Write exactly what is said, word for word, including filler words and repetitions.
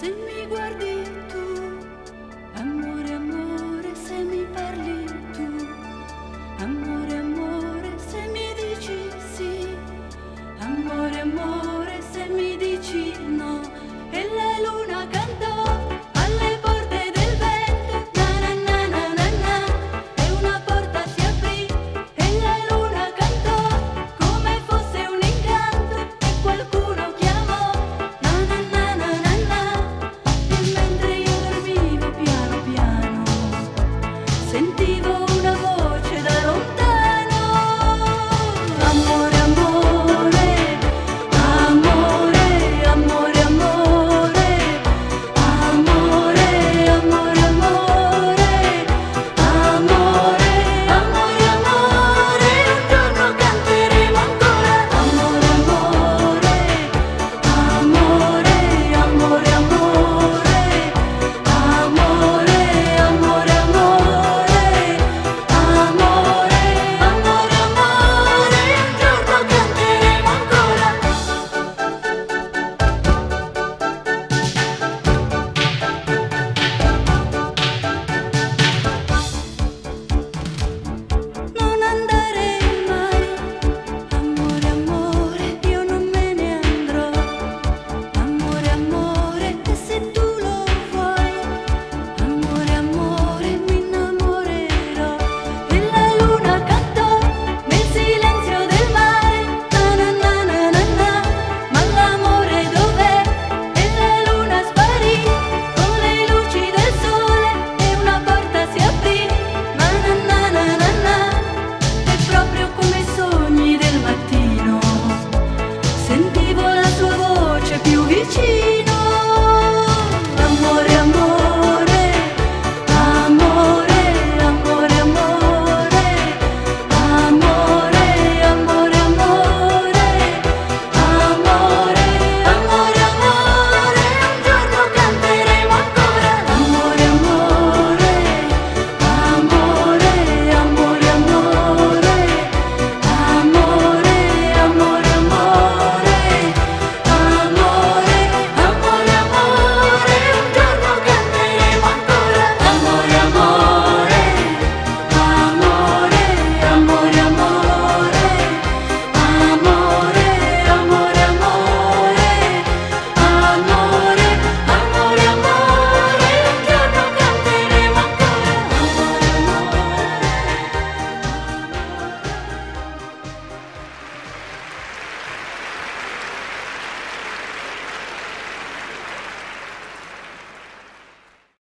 se mi guardi tu, amore.